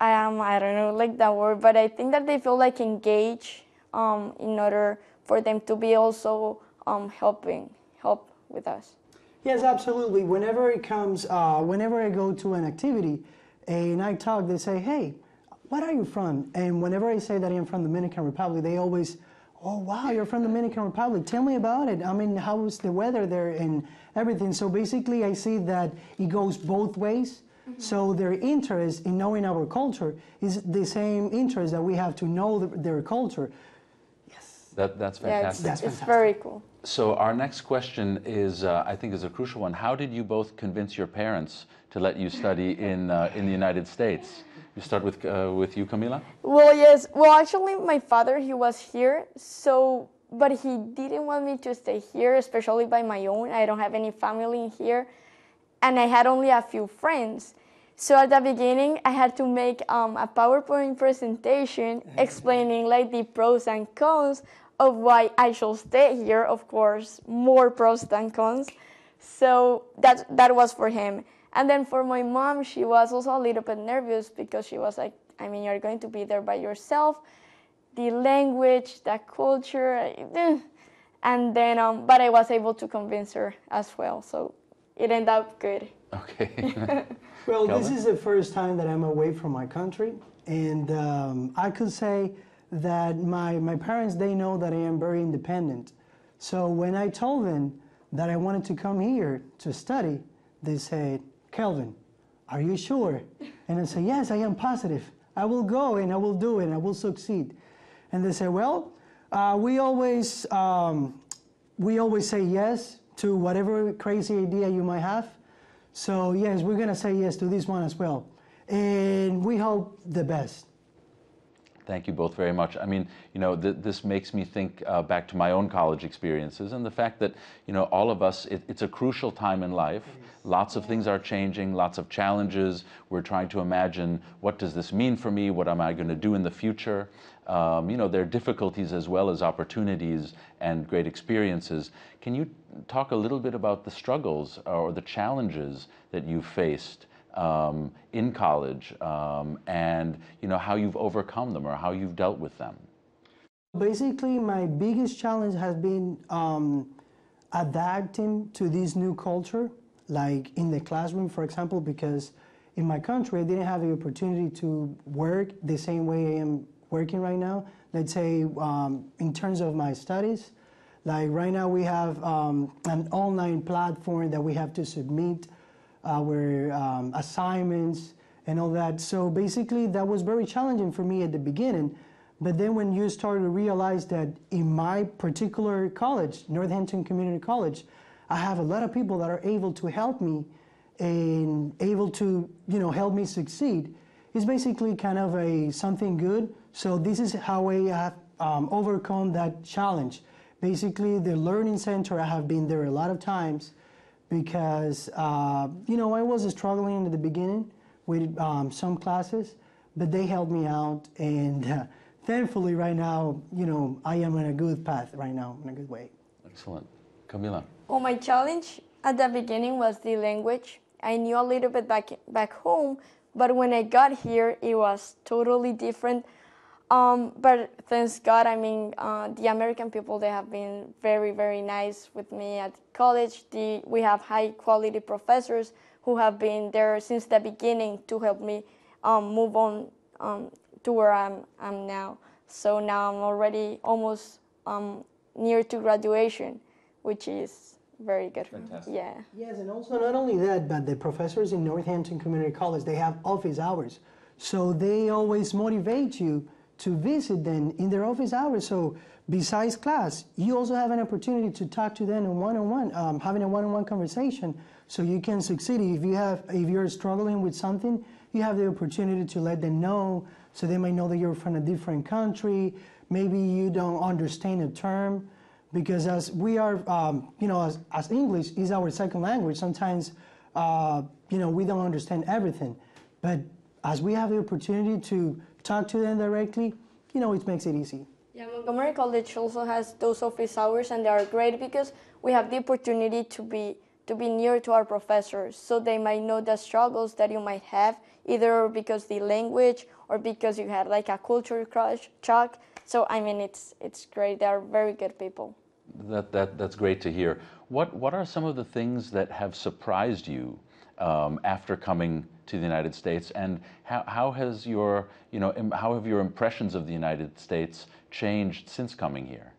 I am, I don't know, like that word, but I think that they feel like engaged um, in order for them to be also um, helping, help with us. Yes, absolutely. Whenever it comes, uh, whenever I go to an activity and I talk, they say, hey, what are you from? And whenever I say that I'm from the Dominican Republic, they always, oh, wow, you're from the Dominican Republic. Tell me about it. I mean, how is the weather there and everything? So basically, I see that it goes both ways. Mm-hmm. So their interest in knowing our culture is the same interest that we have to know the, their culture. Yes. That, that's fantastic. Yeah, it's, that's fantastic. It's very cool. So our next question is, uh, I think, is a crucial one. How did you both convince your parents to let you study in, uh, in the United States? You start with uh, with you, Camila? Well, yes. Well, actually, my father, he was here, so but he didn't want me to stay here, especially by my own. I don't have any family in here, and I had only a few friends. So at the beginning, I had to make um, a PowerPoint presentation explaining like the pros and cons of why I should stay here. Of course, more pros than cons. So that that was for him. And then for my mom, she was also a little bit nervous because she was like, I mean, you're going to be there by yourself, the language, the culture, and then, um, but I was able to convince her as well. So it ended up good. Okay. Well, this is the first time that I'm away from my country. And um, I could say that my, my parents, they know that I am very independent. So when I told them that I wanted to come here to study, they said, Kelvin, are you sure? And I say, yes, I am positive. I will go and I will do it and I will succeed. And they say, well, uh, we always um, we always say yes to whatever crazy idea you might have. So yes, we're going to say yes to this one as well. And we hope the best. Thank you both very much. I mean, you know, th this makes me think uh, back to my own college experiences and the fact that, you know, all of us, it, it's a crucial time in life. Lots of things are changing, lots of challenges. We're trying to imagine, what does this mean for me? What am I going to do in the future? Um, you know, there are difficulties as well as opportunities and great experiences. Can you talk a little bit about the struggles or the challenges that you faced um, in college um, and, you know, how you've overcome them or how you've dealt with them? Basically, my biggest challenge has been um, adapting to this new culture, like in the classroom, for example, because in my country, I didn't have the opportunity to work the same way I am working right now. Let's say um, in terms of my studies, like right now we have um, an online platform that we have to submit our um, assignments and all that. So basically that was very challenging for me at the beginning. But then when you start to realize that in my particular college, Northampton Community College, I have a lot of people that are able to help me and able to, you know, help me succeed. It's basically kind of a something good. So this is how I have um, overcome that challenge. Basically, the learning center, I have been there a lot of times because, uh, you know, I was struggling at the beginning with um, some classes, but they helped me out. And uh, thankfully, right now, you know, I am on a good path right now, in a good way. Excellent. Camila? Well, my challenge at the beginning was the language. I knew a little bit back, back home, but when I got here, it was totally different. Um, but thanks God, I mean, uh, the American people, they have been very, very nice with me at college. The, we have high-quality professors who have been there since the beginning to help me um, move on um, to where I'm, I'm now. So now I'm already almost um, near to graduation, which is very good. Fantastic. Yeah. Yes, and also not only that, but the professors in Northampton Community College, they have office hours. So they always motivate you to visit them in their office hours. So besides class, you also have an opportunity to talk to them in one-on-one, um, having a one-on-one conversation, so you can succeed. If you have, if you're struggling with something, you have the opportunity to let them know, so they might know that you're from a different country. Maybe you don't understand a term, because as we are, um, you know, as, as English is our second language, sometimes, uh, you know, we don't understand everything. But as we have the opportunity to talk to them directly, you know, it makes it easy. Yeah, Montgomery College also has those office hours, and they are great because we have the opportunity to be to be near to our professors, so they might know the struggles that you might have, either because the language or because you had like a culture crush, shock. So I mean, it's it's great. They are very good people. That that that's great to hear. What what are some of the things that have surprised you um, after coming to the United States, and how, how has your, you know, how have your impressions of the United States changed since coming here?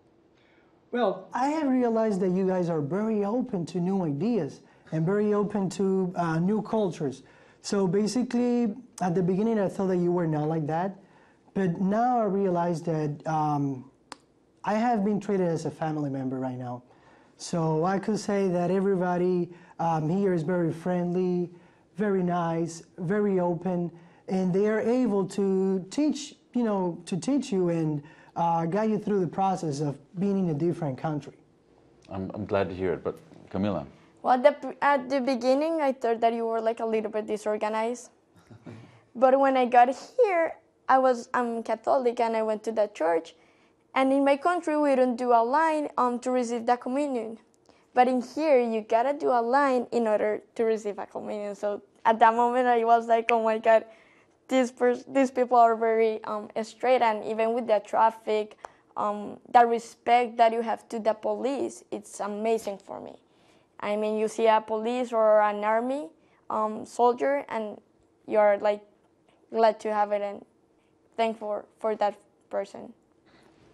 Well, I have realized that you guys are very open to new ideas and very open to uh, new cultures. So basically, at the beginning, I thought that you were not like that, but now I realize that um, I have been treated as a family member right now. So I could say that everybody um, here is very friendly, very nice, very open, and they are able to teach, you know, to teach you and uh, guide you through the process of being in a different country. I'm, I'm glad to hear it, but Camila? Well, at the, at the beginning, I thought that you were like a little bit disorganized, but when I got here, I was, I'm Catholic and I went to the church, and in my country, we don't do a line um, to receive the communion. But in here, you gotta do a line in order to receive a communion. So at that moment, I was like, oh my God, these, pers these people are very um, straight. And even with the traffic, um, the respect that you have to the police, it's amazing for me. I mean, you see a police or an army um, soldier, and you're like glad to have it and thankful for that person.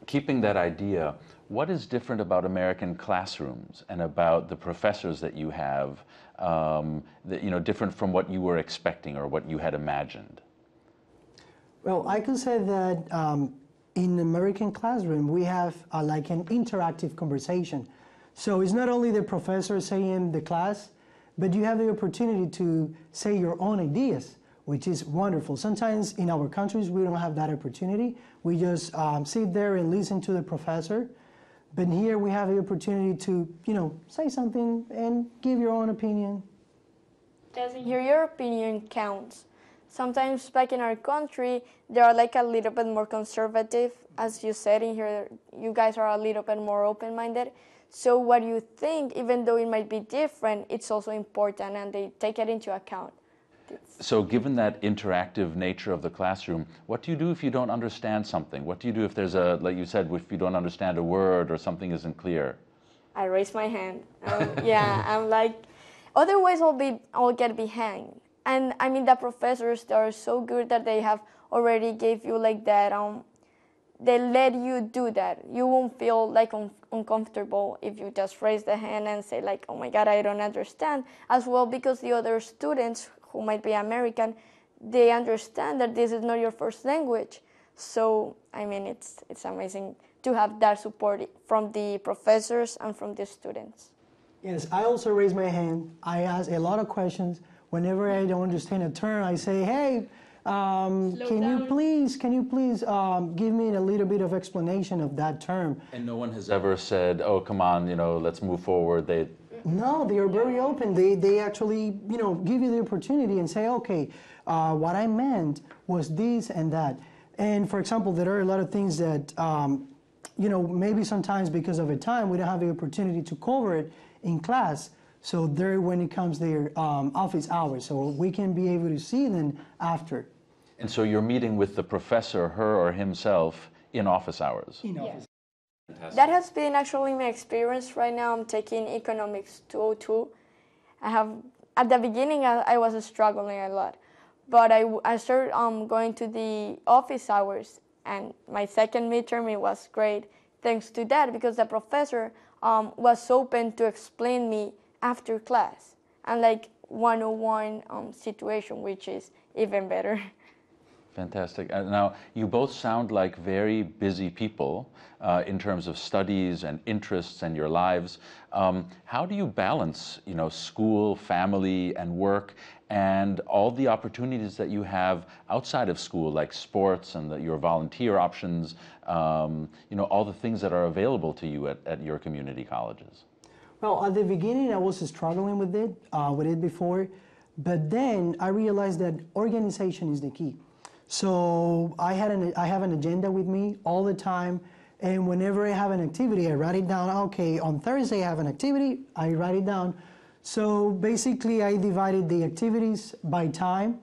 Keeping that idea, what is different about American classrooms and about the professors that you have, um, that, you know, different from what you were expecting or what you had imagined? Well, I could say that um, in American classroom, we have uh, like an interactive conversation. So it's not only the professor saying the class, but you have the opportunity to say your own ideas, which is wonderful. Sometimes in our countries, we don't have that opportunity. We just um, sit there and listen to the professor. But here we have the opportunity to, you know, say something and give your own opinion. Your, your opinion counts. Sometimes back in our country, they are like a little bit more conservative. As you said in here, you guys are a little bit more open-minded. So what you think, even though it might be different, it's also important and they take it into account. So given that interactive nature of the classroom, what do you do if you don't understand something? What do you do if there's a, like you said, if you don't understand a word or something isn't clear? I raise my hand. Um, yeah, I'm like, otherwise I'll, be, I'll get behind. And I mean, the professors, they are so good that they have already gave you like that. Um, they let you do that. You won't feel like un uncomfortable if you just raise the hand and say like, oh my God, I don't understand. As well, because the other students who might be American, they understand that this is not your first language. So, I mean, it's, it's amazing to have that support from the professors and from the students. Yes, I also raise my hand. I ask a lot of questions. Whenever I don't understand a term, I say, hey, um, can down. you please, can you please um, give me a little bit of explanation of that term? And no one has ever said, oh, come on, you know, let's move forward. They, No, they are very open. They, they actually, you know, give you the opportunity and say, okay, uh, what I meant was this and that. And for example, there are a lot of things that, um, you know, maybe sometimes because of a time, we don't have the opportunity to cover it in class. So there, when it comes their um, office hours, so we can be able to see them after. And so you're meeting with the professor, her or himself, in office hours? In office hours. Fantastic. That has been actually my experience right now. I'm taking Economics two oh two. I have, at the beginning, I, I was struggling a lot. But I, I started um, going to the office hours, and my second midterm, it was great. Thanks to that, because the professor um, was open to explain me after class, and like one oh one um, situation, which is even better. Fantastic. Uh, now, you both sound like very busy people uh, in terms of studies and interests and your lives. Um, how do you balance, you know, school, family, and work, and all the opportunities that you have outside of school, like sports and the, your volunteer options, um, you know, all the things that are available to you at, at your community colleges? Well, at the beginning, I was struggling with it, uh, with it before, but then I realized that organization is the key. So I had an I have an agenda with me all the time, and whenever I have an activity, I write it down. Okay, on Thursday I have an activity, I write it down. So basically, I divided the activities by time.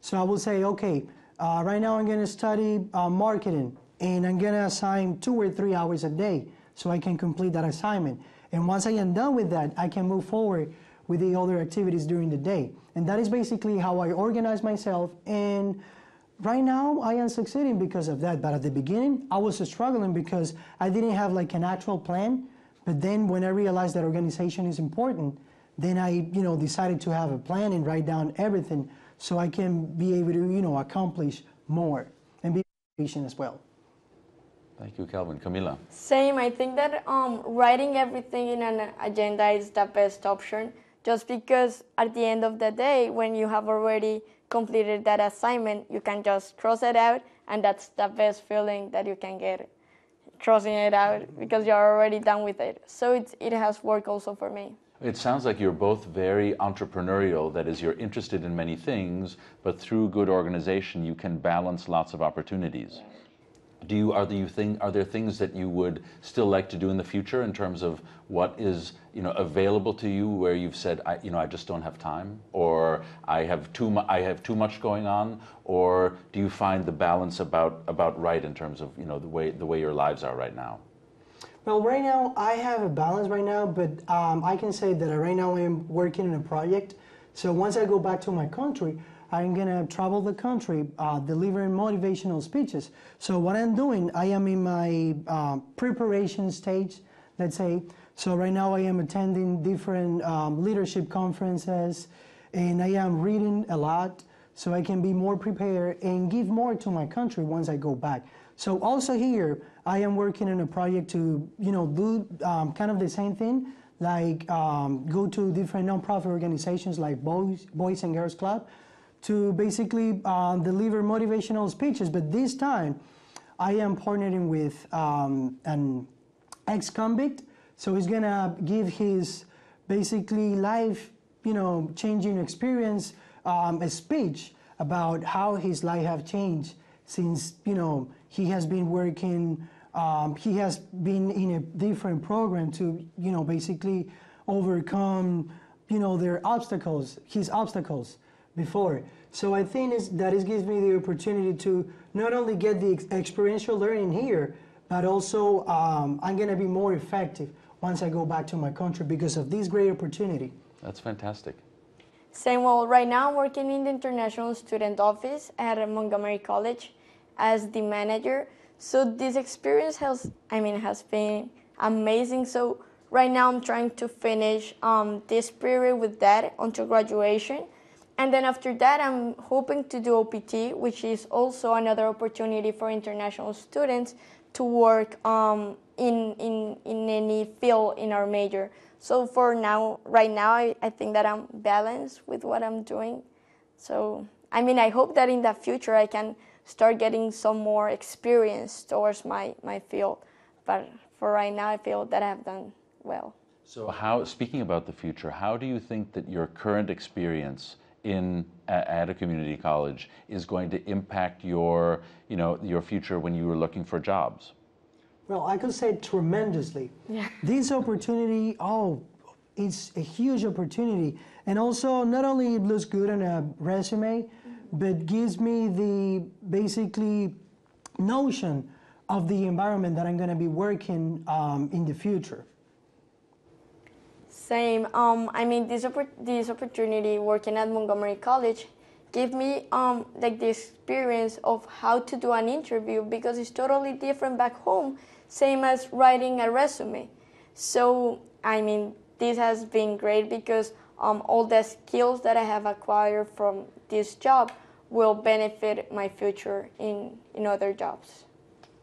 So I will say, okay, uh, right now I'm going to study uh, marketing, and I'm going to assign two or three hours a day so I can complete that assignment. And once I am done with that, I can move forward with the other activities during the day. And that is basically how I organize myself. And right now, I am succeeding because of that, but at the beginning, I was struggling because I didn't have like an actual plan. But then when I realized that organization is important, then I, you know, decided to have a plan and write down everything so I can be able to, you know, accomplish more and be patient as well. Thank you, Calvin. Camila? Same. I think that um, writing everything in an agenda is the best option, just because at the end of the day, when you have already completed that assignment, you can just cross it out, and that's the best feeling that you can get, crossing it out, because you're already done with it. So it's, it has worked also for me. It sounds like you're both very entrepreneurial, that is, you're interested in many things, but through good organization, you can balance lots of opportunities. Do you, are, you think, are there things that you would still like to do in the future in terms of what is, you know, available to you, where you've said, I, you know, I just don't have time, or I have too mu I have too much going on, or do you find the balance about about right in terms of, you know, the way the way your lives are right now? Well, right now I have a balance right now, but um, I can say that right now I am working on a project. So once I go back to my country, I'm going to travel the country uh, delivering motivational speeches. So what I'm doing, I am in my uh, preparation stage, let's say. So right now I am attending different um, leadership conferences, and I am reading a lot so I can be more prepared and give more to my country once I go back. So also here, I am working on a project to, you know, do um, kind of the same thing, like um, go to different nonprofit organizations like Boys, Boys and Girls Club, to basically uh, deliver motivational speeches. But this time, I am partnering with um, an ex-convict, so he's gonna give his basically life, you know, changing experience, um, a speech about how his life have changed since, you know, he has been working, um, he has been in a different program to, you know, basically overcome, you know, their obstacles, his obstacles before. So I think it's, that it gives me the opportunity to not only get the experiential learning here, but also um, I'm going to be more effective once I go back to my country because of this great opportunity. That's fantastic. Samuel, right now I'm working in the International Student Office at Montgomery College as the manager. So this experience has, I mean, has been amazing. So right now I'm trying to finish um, this period with that until graduation. And then after that, I'm hoping to do O P T, which is also another opportunity for international students to work um, in, in, in any field in our major. So for now, right now, I, I think that I'm balanced with what I'm doing. So, I mean, I hope that in the future I can start getting some more experience towards my, my field. But for right now, I feel that I've done well. So how, speaking about the future, how do you think that your current experience in at a community college is going to impact your, you know, your future when you were looking for jobs? Well, I could say tremendously. Yeah. This opportunity, oh, it's a huge opportunity, and also not only it looks good on a resume, but gives me the basically notion of the environment that I'm going to be working um, in the future. Same. Um, I mean, this, oppor this opportunity working at Montgomery College gave me um, like the experience of how to do an interview because it's totally different back home, same as writing a resume. So, I mean, this has been great because um, all the skills that I have acquired from this job will benefit my future in, in other jobs.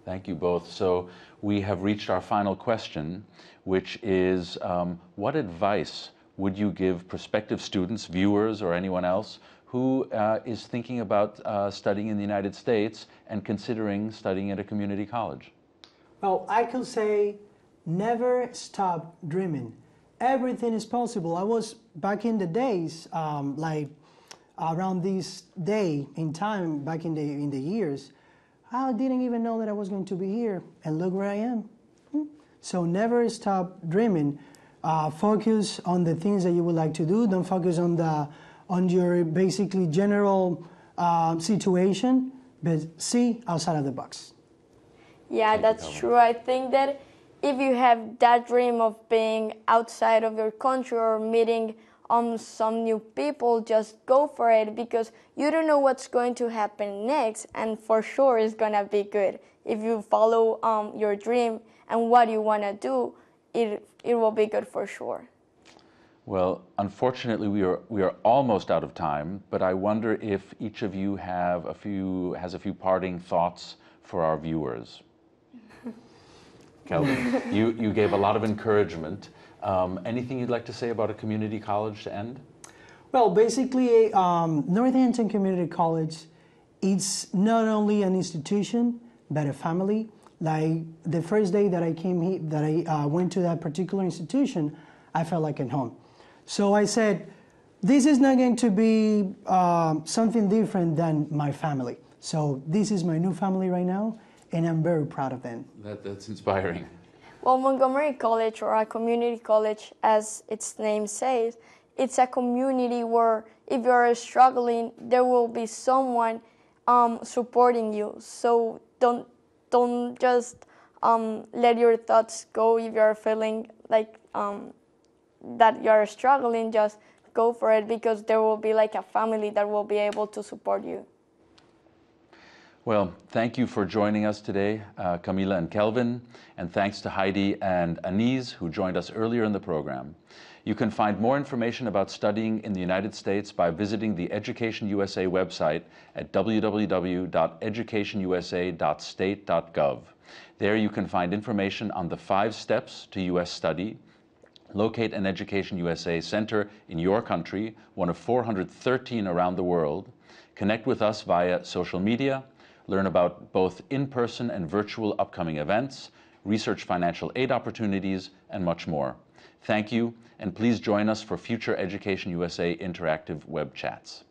Thank you both. So we have reached our final question, which is, um, what advice would you give prospective students, viewers, or anyone else who uh, is thinking about uh, studying in the United States and considering studying at a community college? Well, I can say never stop dreaming. Everything is possible. I was back in the days, um, like around this day in time, back in the, in the years, I didn't even know that I was going to be here, and look where I am. So never stop dreaming. Uh, focus on the things that you would like to do. Don't focus on the on your basically general uh, situation, but see outside of the box. Yeah, that's true. I think that if you have that dream of being outside of your country or meeting um, some new people, just go for it because you don't know what's going to happen next, and for sure it's gonna be good. If you follow um, your dream and what you want to do, it, it will be good for sure. Well, unfortunately, we are, we are almost out of time, but I wonder if each of you have a few, has a few parting thoughts for our viewers. Kelvin, you, you gave a lot of encouragement. Um, anything you'd like to say about a community college to end? Well, basically, um, Northampton Community College, it's not only an institution, but a family. Like the first day that I came here, that I uh, went to that particular institution, I felt like at home. So I said, this is not going to be uh, something different than my family. So this is my new family right now, and I'm very proud of them. That, that's inspiring. Well, Montgomery College, or a community college, as its name says, it's a community where if you're struggling, there will be someone um, supporting you. So don't Don't just um, let your thoughts go if you're feeling like um, that you're struggling. Just go for it because there will be like a family that will be able to support you. Well, thank you for joining us today, uh, Camila and Kelvin, and thanks to Heidi and Anise, who joined us earlier in the program. You can find more information about studying in the United States by visiting the EducationUSA website at w w w dot education u s a dot state dot gov. There you can find information on the five steps to U S study, locate an EducationUSA center in your country, one of four hundred thirteen around the world, Connect with us via social media, learn about both in-person and virtual upcoming events, research financial aid opportunities, and much more. Thank you, and please join us for future Education U S A interactive web chats.